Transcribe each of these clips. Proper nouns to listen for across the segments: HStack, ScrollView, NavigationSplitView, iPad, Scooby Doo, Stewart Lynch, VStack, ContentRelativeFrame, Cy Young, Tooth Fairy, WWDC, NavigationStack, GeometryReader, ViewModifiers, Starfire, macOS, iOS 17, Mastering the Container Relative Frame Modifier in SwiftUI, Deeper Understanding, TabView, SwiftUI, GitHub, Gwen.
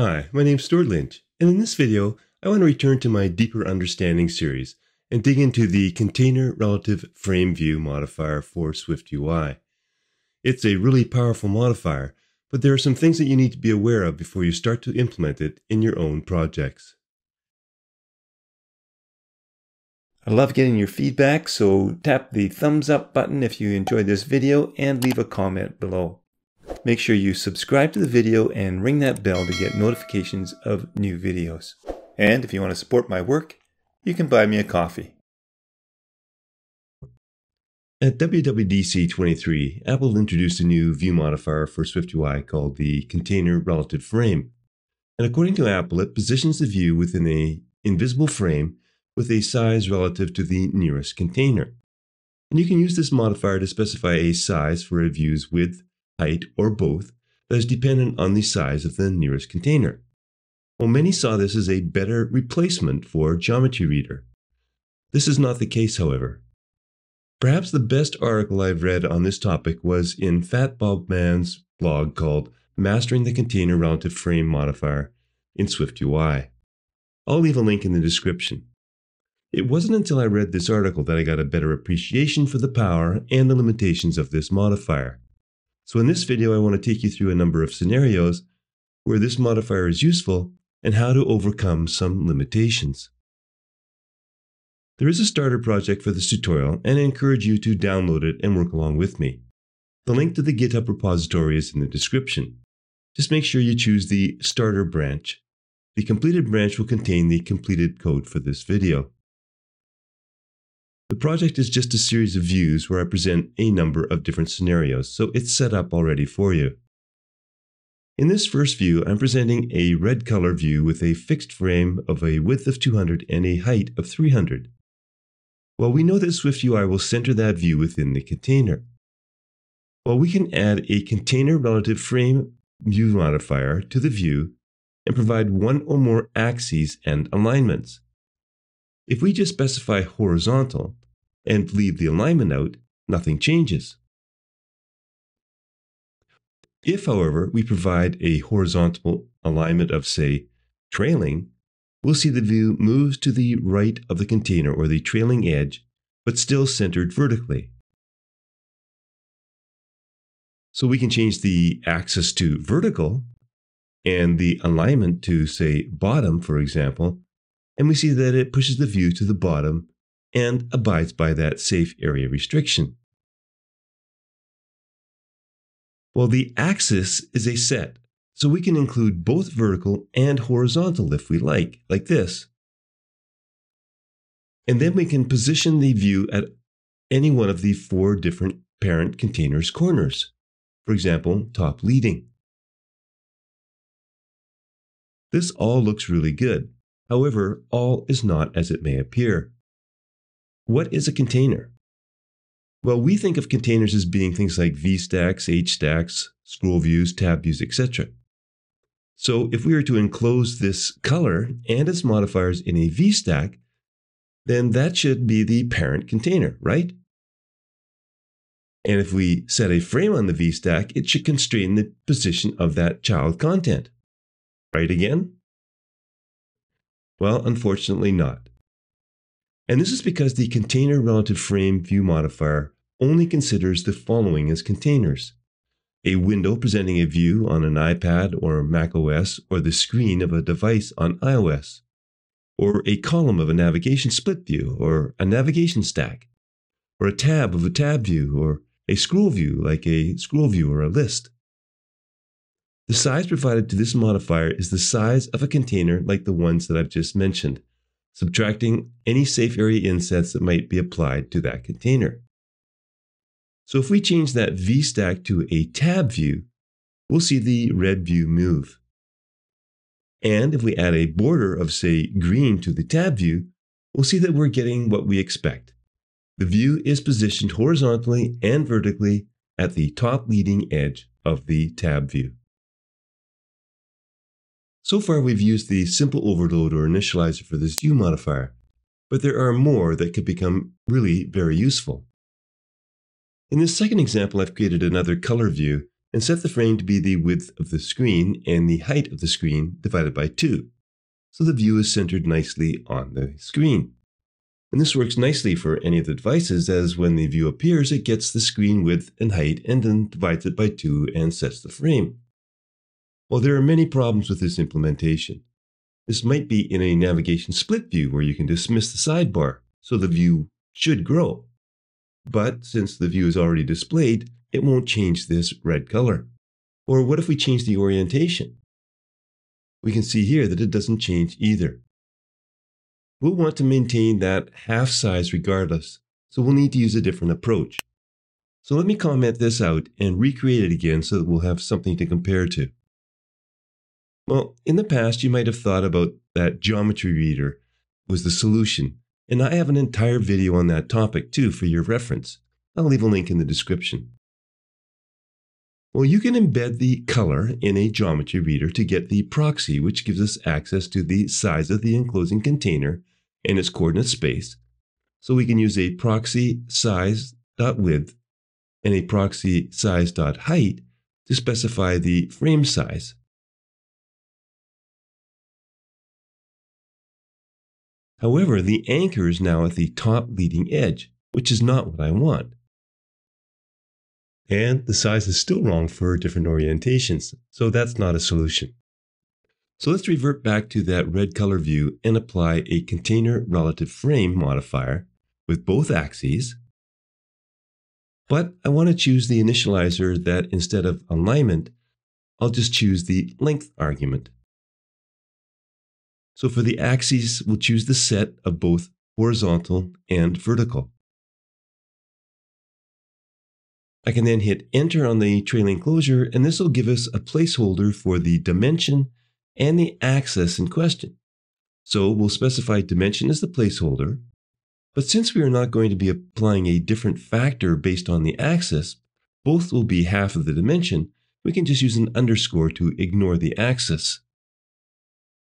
Hi, my name's Stewart Lynch, and in this video, I want to return to my Deeper Understanding series and dig into the Container Relative Frame View modifier for SwiftUI. It's a really powerful modifier, but there are some things that you need to be aware of before you start to implement it in your own projects. I love getting your feedback, so tap the thumbs up button if you enjoyed this video and leave a comment below. Make sure you subscribe to the video and ring that bell to get notifications of new videos. And if you want to support my work, you can buy me a coffee. At WWDC 23, Apple introduced a new view modifier for SwiftUI called the Container Relative Frame. And according to Apple, it positions the view within an invisible frame with a size relative to the nearest container. And you can use this modifier to specify a size for a view's width, height, or both that is dependent on the size of the nearest container. While many saw this as a better replacement for Geometry Reader, this is not the case, however. Perhaps the best article I've read on this topic was in Fat Bob Mann's blog called Mastering the Container Relative Frame Modifier in SwiftUI. I'll leave a link in the description. It wasn't until I read this article that I got a better appreciation for the power and the limitations of this modifier. So in this video, I want to take you through a number of scenarios where this modifier is useful and how to overcome some limitations. There is a starter project for this tutorial, and I encourage you to download it and work along with me. The link to the GitHub repository is in the description. Just make sure you choose the starter branch. The completed branch will contain the completed code for this video. The project is just a series of views where I present a number of different scenarios, so it's set up already for you. In this first view, I'm presenting a red color view with a fixed frame of a width of 200 and a height of 300. Well, we know that SwiftUI will center that view within the container. Well, we can add a container relative frame view modifier to the view and provide one or more axes and alignments. If we just specify horizontal and leave the alignment out, nothing changes. If, however, we provide a horizontal alignment of, say, trailing, we'll see the view moves to the right of the container or the trailing edge, but still centered vertically. So we can change the axis to vertical and the alignment to, say, bottom, for example, and we see that it pushes the view to the bottom and abides by that safe area restriction. Well, the axis is a set, so we can include both vertical and horizontal if we like this. And then we can position the view at any one of the four different parent containers' corners, for example, top leading. This all looks really good. However, all is not as it may appear. What is a container? Well, we think of containers as being things like VStacks, HStacks, ScrollViews, TabViews, etc. So if we were to enclose this color and its modifiers in a VStack, then that should be the parent container, right? And if we set a frame on the VStack, it should constrain the position of that child content. Right again? Well, unfortunately not. And this is because the Container Relative Frame View modifier only considers the following as containers: a window presenting a view on an iPad or macOS or the screen of a device on iOS, or a column of a navigation split view or a navigation stack, or a tab of a tab view or a scroll view like a scroll view or a list. The size provided to this modifier is the size of a container like the ones that I've just mentioned, subtracting any safe area insets that might be applied to that container. So if we change that VStack to a tab view, we'll see the red view move. And if we add a border of, say, green to the tab view, we'll see that we're getting what we expect. The view is positioned horizontally and vertically at the top leading edge of the tab view. So far, we've used the simple overload or initializer for this view modifier, but there are more that could become really very useful. In this second example, I've created another color view and set the frame to be the width of the screen and the height of the screen divided by 2. So the view is centered nicely on the screen. And this works nicely for any of the devices, as when the view appears, it gets the screen width and height and then divides it by 2 and sets the frame. While there are many problems with this implementation, this might be in a navigation split view where you can dismiss the sidebar, so the view should grow. But since the view is already displayed, it won't change this red color. Or what if we change the orientation? We can see here that it doesn't change either. We'll want to maintain that half size regardless, so we'll need to use a different approach. So let me comment this out and recreate it again so that we'll have something to compare to. Well, in the past, you might have thought about that geometry reader was the solution, and I have an entire video on that topic too for your reference. I'll leave a link in the description. Well, you can embed the color in a geometry reader to get the proxy, which gives us access to the size of the enclosing container and its coordinate space. So we can use a proxy size.width and a proxy size.height to specify the frame size. However, the anchor is now at the top leading edge, which is not what I want. And the size is still wrong for different orientations, so that's not a solution. So let's revert back to that red color view and apply a container relative frame modifier with both axes. But I want to choose the initializer that instead of alignment, I'll just choose the length argument. So for the axes, we'll choose the set of both horizontal and vertical. I can then hit enter on the trailing closure, and this will give us a placeholder for the dimension and the axis in question. So we'll specify dimension as the placeholder, but since we are not going to be applying a different factor based on the axis, both will be half of the dimension, we can just use an underscore to ignore the axis.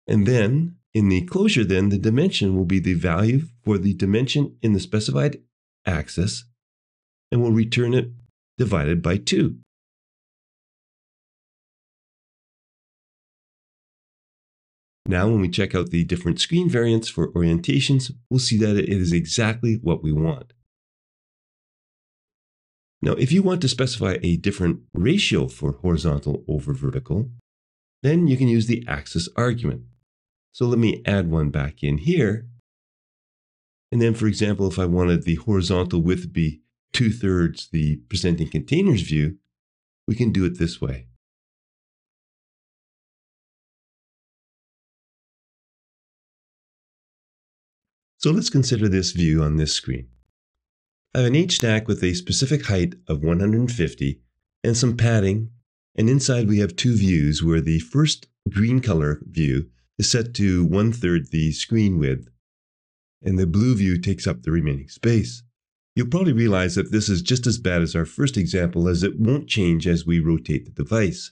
And then, in the closure then, the dimension will be the value for the dimension in the specified axis, and we'll return it divided by 2. Now when we check out the different screen variants for orientations, we'll see that it is exactly what we want. Now if you want to specify a different ratio for horizontal over vertical, then you can use the axis argument. So let me add one back in here. And then for example, if I wanted the horizontal width to be 2/3 the presenting containers view, we can do it this way. So let's consider this view on this screen. I have an HStack with a specific height of 150 and some padding, and inside we have two views where the first green color view is set to 1/3 the screen width, and the blue view takes up the remaining space. You'll probably realize that this is just as bad as our first example, as it won't change as we rotate the device.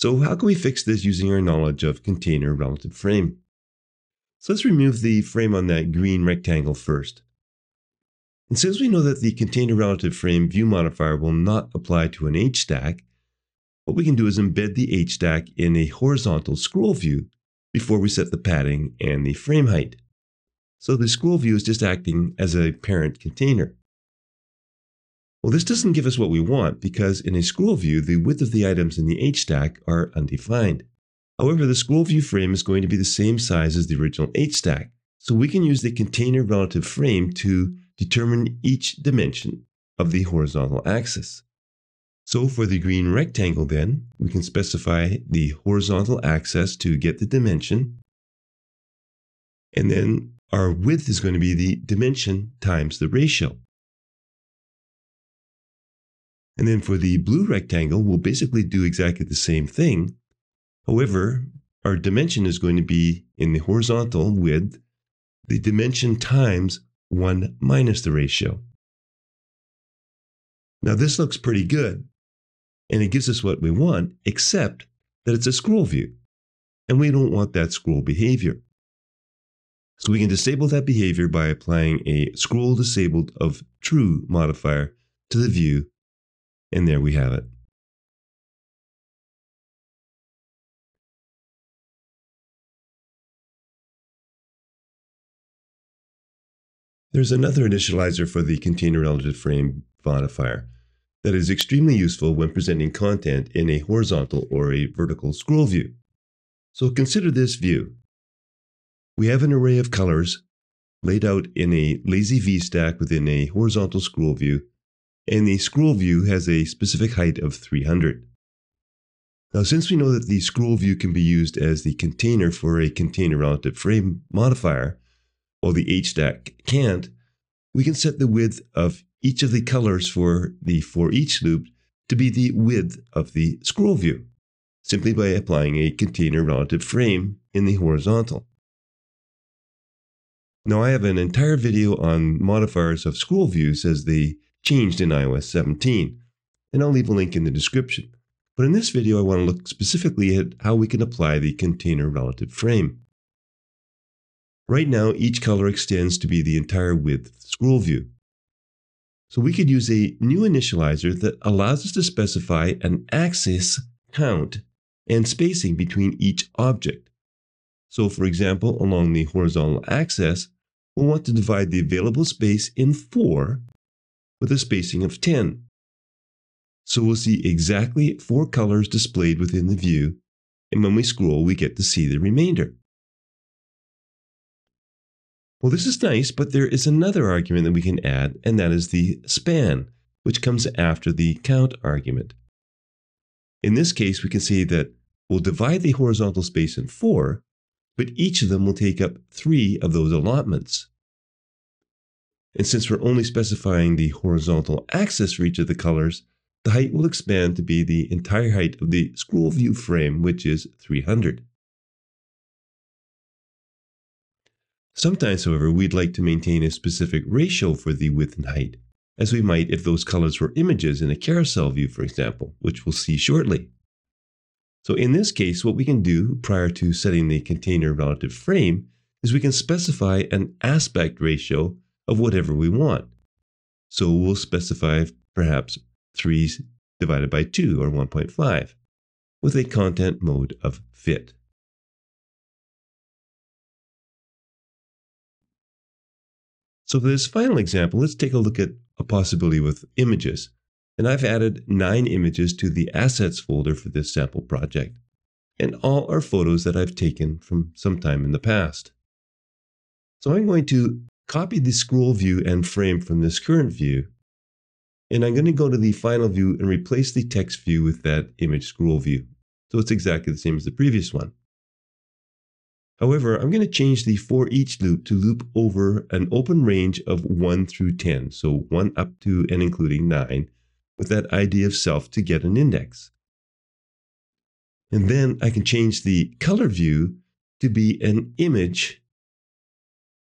So how can we fix this using our knowledge of container relative frame? So let's remove the frame on that green rectangle first. And since we know that the container relative frame view modifier will not apply to an HStack, what we can do is embed the HStack in a horizontal scroll view before we set the padding and the frame height. So the scroll view is just acting as a parent container. Well, this doesn't give us what we want because in a scroll view, the width of the items in the HStack are undefined. However, the scroll view frame is going to be the same size as the original HStack. So we can use the container relative frame to determine each dimension of the horizontal axis. So for the green rectangle then, we can specify the horizontal axis to get the dimension. And then our width is going to be the dimension times the ratio. And then for the blue rectangle, we'll basically do exactly the same thing. However, our dimension is going to be in the horizontal width, the dimension times 1 minus the ratio. Now this looks pretty good, and it gives us what we want, except that it's a scroll view, and we don't want that scroll behavior. So we can disable that behavior by applying a scroll disabled of true modifier to the view, and there we have it. There's another initializer for the Container Relative Frame modifier that is extremely useful when presenting content in a horizontal or a vertical scroll view. So consider this view. We have an array of colors laid out in a lazy VStack within a horizontal scroll view, and the scroll view has a specific height of 300. Now, since we know that the scroll view can be used as the container for a Container Relative Frame modifier, while the HStack can't, we can set the width of each of the colors for the for each loop to be the width of the scroll view, simply by applying a Container Relative Frame in the horizontal. Now, I have an entire video on modifiers of scroll views as they changed in iOS 17, and I'll leave a link in the description. But in this video, I want to look specifically at how we can apply the Container Relative Frame. Right now, each color extends to be the entire width of the scroll view. So we could use a new initializer that allows us to specify an axis count and spacing between each object. So for example, along the horizontal axis, we'll want to divide the available space in 4 with a spacing of 10. So we'll see exactly 4 colors displayed within the view, and when we scroll, we get to see the remainder. Well, this is nice, but there is another argument that we can add, and that is the span, which comes after the count argument. In this case, we can see that we'll divide the horizontal space in 4, but each of them will take up 3 of those allotments. And since we're only specifying the horizontal axis for each of the colors, the height will expand to be the entire height of the scroll view frame, which is 300. Sometimes, however, we'd like to maintain a specific ratio for the width and height, as we might if those colors were images in a carousel view, for example, which we'll see shortly. So in this case, what we can do prior to setting the Container Relative Frame is we can specify an aspect ratio of whatever we want. So we'll specify perhaps 3 divided by 2, or 1.5, with a content mode of fit. So for this final example, let's take a look at a possibility with images. And I've added 9 images to the assets folder for this sample project. And all are photos that I've taken from some time in the past. So I'm going to copy the scroll view and frame from this current view, and I'm going to go to the final view and replace the text view with that image scroll view. So it's exactly the same as the previous one. However, I'm going to change the for each loop to loop over an open range of 1 through 10. So 1 up to and including 9, with that ID of self to get an index. And then I can change the color view to be an image.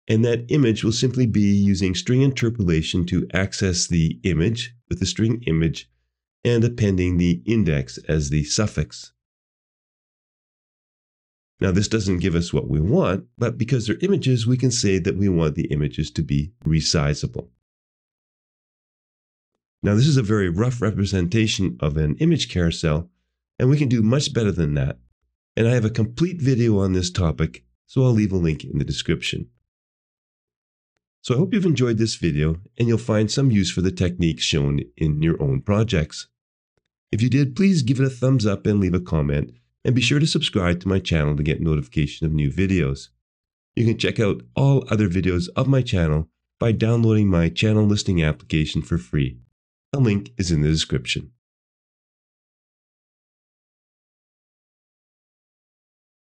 And that image will simply be using string interpolation to access the image with the string image and appending the index as the suffix. Now, this doesn't give us what we want, but because they're images, we can say that we want the images to be resizable. Now, this is a very rough representation of an image carousel, and we can do much better than that. And I have a complete video on this topic, so I'll leave a link in the description. So I hope you've enjoyed this video and you'll find some use for the techniques shown in your own projects. If you did, please give it a thumbs up and leave a comment, and be sure to subscribe to my channel to get notification of new videos. You can check out all other videos of my channel by downloading my channel listing application for free. A link is in the description.